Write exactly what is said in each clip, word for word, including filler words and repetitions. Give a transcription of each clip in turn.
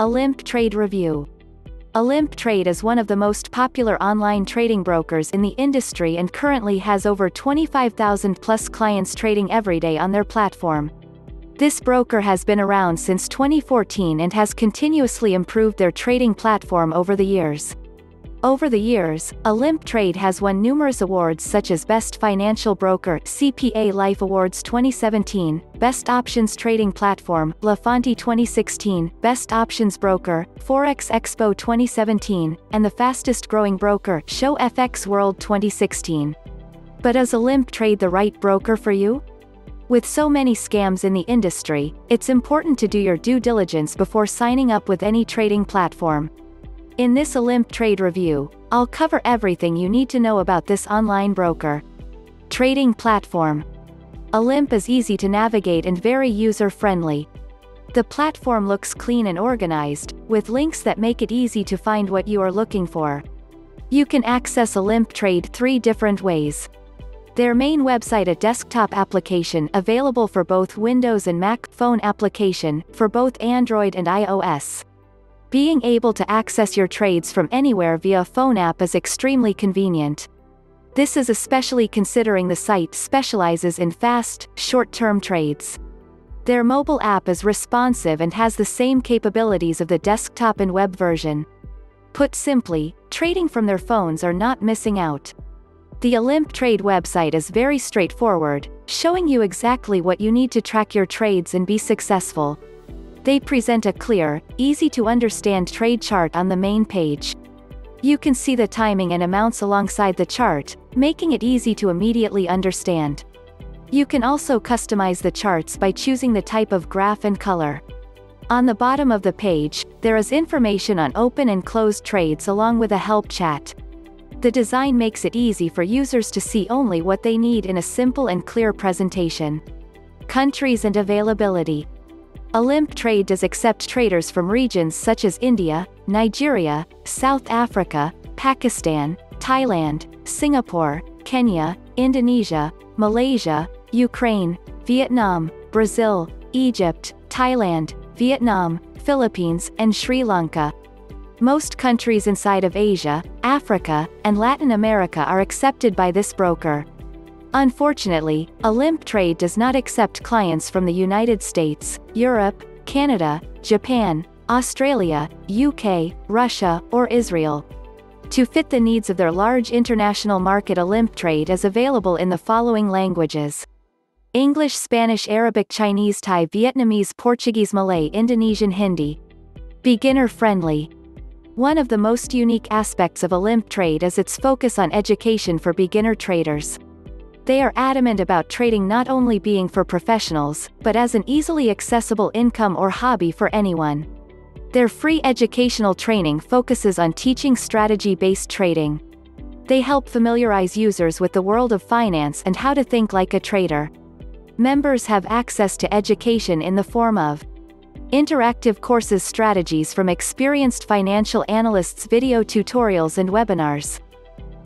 Olymp Trade Review. Olymp Trade is one of the most popular online trading brokers in the industry and currently has over twenty-five thousand plus clients trading every day on their platform. This broker has been around since twenty fourteen and has continuously improved their trading platform over the years. Over the years, Olymp Trade has won numerous awards such as Best Financial Broker C P A Life Awards twenty seventeen, Best Options Trading Platform Lafontè twenty sixteen, Best Options Broker Forex Expo twenty seventeen, and the Fastest Growing Broker ShowFX World twenty sixteen. But is Olymp Trade the right broker for you? With so many scams in the industry, it's important to do your due diligence before signing up with any trading platform. In this Olymp Trade review, I'll cover everything you need to know about this online broker. Trading platform. Olymp is easy to navigate and very user-friendly. The platform looks clean and organized, with links that make it easy to find what you are looking for. You can access Olymp Trade three different ways. Their main website, a desktop application available for both Windows and Mac, phone application for both Android and iOS. Being able to access your trades from anywhere via a phone app is extremely convenient. This is especially considering the site specializes in fast, short-term trades. Their mobile app is responsive and has the same capabilities of the desktop and web version. Put simply, trading from their phones are not missing out. The Olymp Trade website is very straightforward, showing you exactly what you need to track your trades and be successful. They present a clear, easy-to-understand trade chart on the main page. You can see the timing and amounts alongside the chart, making it easy to immediately understand. You can also customize the charts by choosing the type of graph and color. On the bottom of the page, there is information on open and closed trades along with a help chat. The design makes it easy for users to see only what they need in a simple and clear presentation. Countries and availability. Olymp Trade does accept traders from regions such as India, Nigeria, South Africa, Pakistan, Thailand, Singapore, Kenya, Indonesia, Malaysia, Ukraine, Vietnam, Brazil, Egypt, Thailand, Vietnam, Philippines, and Sri Lanka. Most countries inside of Asia, Africa, and Latin America are accepted by this broker. Unfortunately, Olymp Trade does not accept clients from the United States, Europe, Canada, Japan, Australia, U K, Russia, or Israel. To fit the needs of their large international market, Olymp Trade is available in the following languages: English, Spanish, Arabic, Chinese, Thai, Vietnamese, Portuguese, Malay, Indonesian, Hindi. Beginner-friendly. One of the most unique aspects of Olymp Trade is its focus on education for beginner traders. They are adamant about trading not only being for professionals, but as an easily accessible income or hobby for anyone. Their free educational training focuses on teaching strategy-based trading. They help familiarize users with the world of finance and how to think like a trader. Members have access to education in the form of interactive courses, strategies from experienced financial analysts, video tutorials, and webinars.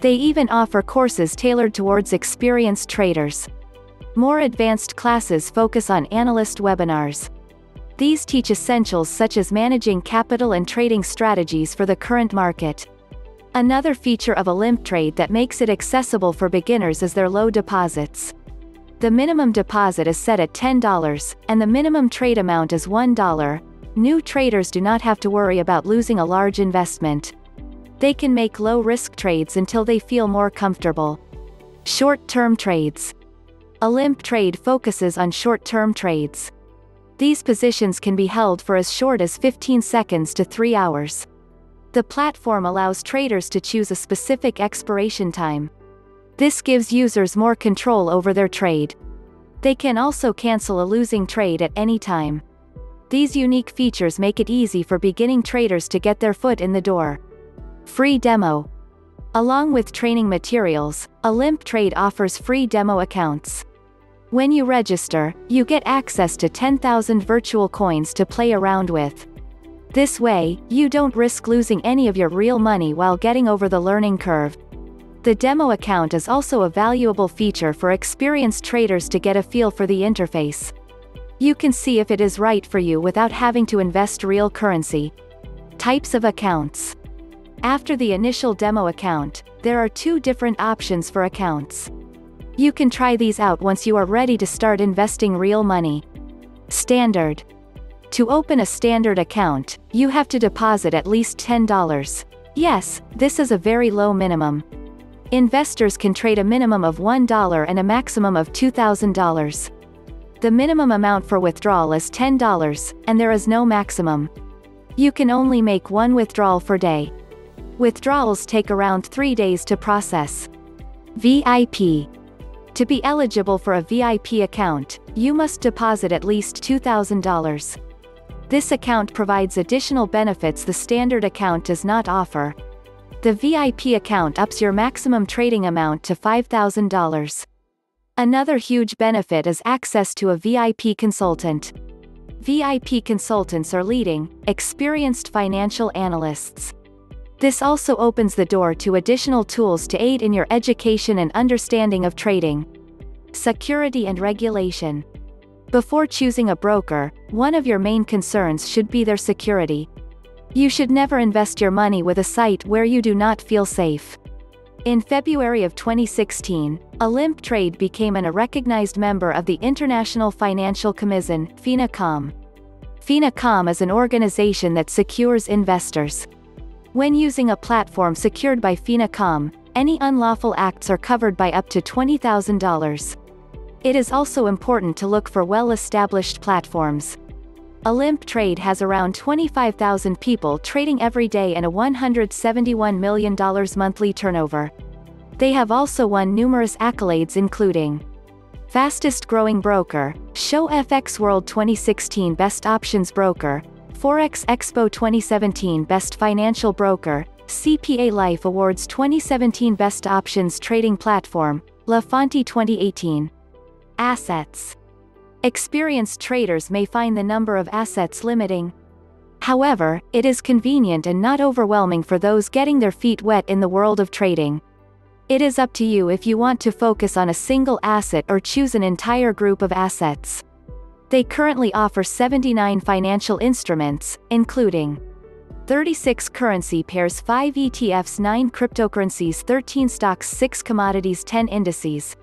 They even offer courses tailored towards experienced traders. More advanced classes focus on analyst webinars. These teach essentials such as managing capital and trading strategies for the current market. Another feature of Olymp Trade that makes it accessible for beginners is their low deposits. The minimum deposit is set at ten dollars, and the minimum trade amount is one dollar. New traders do not have to worry about losing a large investment. They can make low-risk trades until they feel more comfortable. Short-term trades. Olymp Trade focuses on short-term trades. These positions can be held for as short as fifteen seconds to three hours. The platform allows traders to choose a specific expiration time. This gives users more control over their trade. They can also cancel a losing trade at any time. These unique features make it easy for beginning traders to get their foot in the door. Free demo. Along with training materials, Olymp Trade offers free demo accounts. When you register, you get access to ten thousand virtual coins to play around with. This way, you don't risk losing any of your real money while getting over the learning curve. The demo account is also a valuable feature for experienced traders to get a feel for the interface. You can see if it is right for you without having to invest real currency. Types of accounts. After the initial demo account, there are two different options for accounts. You can try these out once you are ready to start investing real money. Standard. To open a standard account, you have to deposit at least ten dollars. Yes, this is a very low minimum. Investors can trade a minimum of one dollar and a maximum of two thousand dollars. The minimum amount for withdrawal is ten dollars, and there is no maximum. You can only make one withdrawal per day. Withdrawals take around three days to process. V I P. To be eligible for a V I P account, you must deposit at least two thousand dollars. This account provides additional benefits the standard account does not offer. The V I P account ups your maximum trading amount to five thousand dollars. Another huge benefit is access to a V I P consultant. V I P consultants are leading, experienced financial analysts. This also opens the door to additional tools to aid in your education and understanding of trading. Security and regulation. Before choosing a broker, one of your main concerns should be their security. You should never invest your money with a site where you do not feel safe. In February of twenty sixteen, Olymp Trade became an, a recognized member of the International Financial Commission, FINACOM. FINACOM is an organization that secures investors. When using a platform secured by FINACOM, any unlawful acts are covered by up to twenty thousand dollars. It is also important to look for well-established platforms. Olymp Trade has around twenty-five thousand people trading every day and a one hundred seventy-one million dollars monthly turnover. They have also won numerous accolades including Fastest Growing Broker, ShowFX World twenty sixteen Best Options Broker, Forex Expo twenty seventeen Best Financial Broker, C P A Life Awards twenty seventeen Best Options Trading Platform, Lafontè twenty eighteen. Assets. Experienced traders may find the number of assets limiting. However, it is convenient and not overwhelming for those getting their feet wet in the world of trading. It is up to you if you want to focus on a single asset or choose an entire group of assets. They currently offer seventy-nine financial instruments, including thirty-six currency pairs, five E T Fs, nine cryptocurrencies, thirteen stocks, six commodities, ten indices.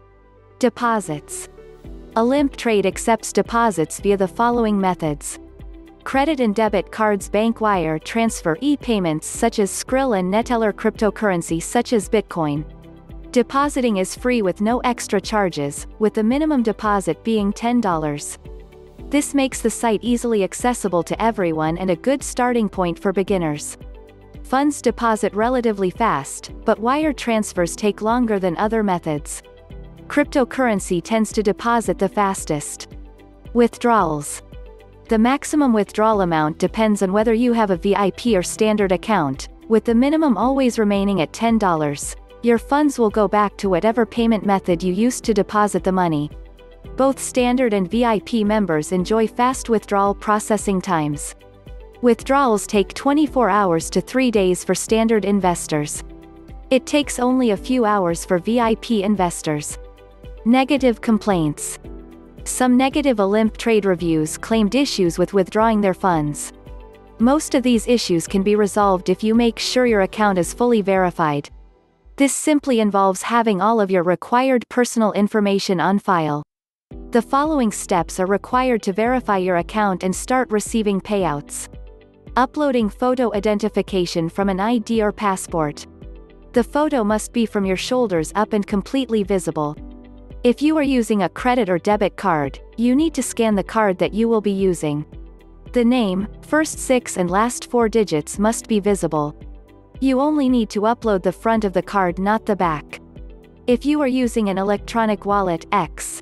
Deposits. Olymp Trade accepts deposits via the following methods. Credit and debit cards, bank wire transfer, e-payments such as Skrill and Neteller, cryptocurrency such as Bitcoin. Depositing is free with no extra charges, with the minimum deposit being ten dollars. This makes the site easily accessible to everyone and a good starting point for beginners. Funds deposit relatively fast, but wire transfers take longer than other methods. Cryptocurrency tends to deposit the fastest. Withdrawals. The maximum withdrawal amount depends on whether you have a V I P or standard account, with the minimum always remaining at ten dollars. Your funds will go back to whatever payment method you used to deposit the money. Both standard and V I P members enjoy fast withdrawal processing times. Withdrawals take twenty-four hours to three days for standard investors. It takes only a few hours for V I P investors. Negative complaints. Some negative Olymp Trade reviews claimed issues with withdrawing their funds. Most of these issues can be resolved if you make sure your account is fully verified. This simply involves having all of your required personal information on file. The following steps are required to verify your account and start receiving payouts. Uploading photo identification from an I D or passport. The photo must be from your shoulders up and completely visible. If you are using a credit or debit card, you need to scan the card that you will be using. The name, first six and last four digits must be visible. You only need to upload the front of the card, not the back. If you are using an electronic wallet, X.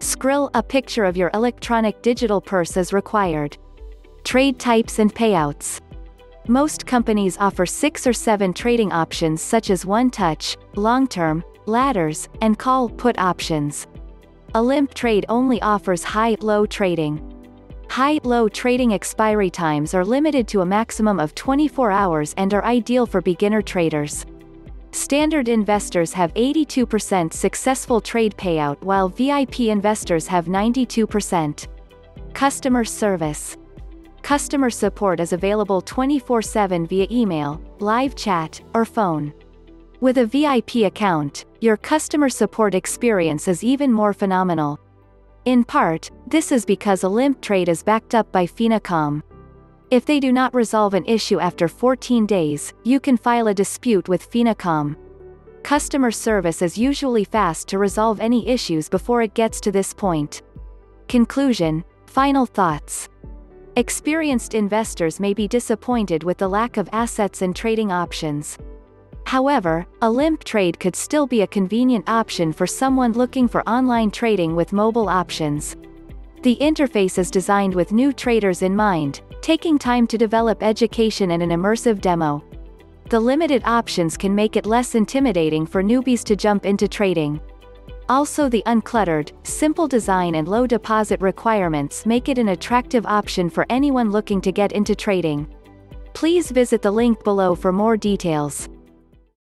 Skrill, a picture of your electronic digital purse is required. Trade types and payouts. Most companies offer six or seven trading options such as one-touch, long-term, ladders, and call/put options. Olymp Trade only offers high-low trading. High-low trading expiry times are limited to a maximum of twenty-four hours and are ideal for beginner traders. Standard investors have eighty-two percent successful trade payout while V I P investors have ninety-two percent. Customer service. Customer support is available twenty-four seven via email, live chat, or phone. With a V I P account, your customer support experience is even more phenomenal. In part, this is because Olymp Trade is backed up by FINACOM. If they do not resolve an issue after fourteen days, you can file a dispute with FINACOM. Customer service is usually fast to resolve any issues before it gets to this point. Conclusion, final thoughts. Experienced investors may be disappointed with the lack of assets and trading options. However, Olymp Trade could still be a convenient option for someone looking for online trading with mobile options. The interface is designed with new traders in mind, taking time to develop education and an immersive demo. The limited options can make it less intimidating for newbies to jump into trading. Also, the uncluttered, simple design and low deposit requirements make it an attractive option for anyone looking to get into trading. Please visit the link below for more details.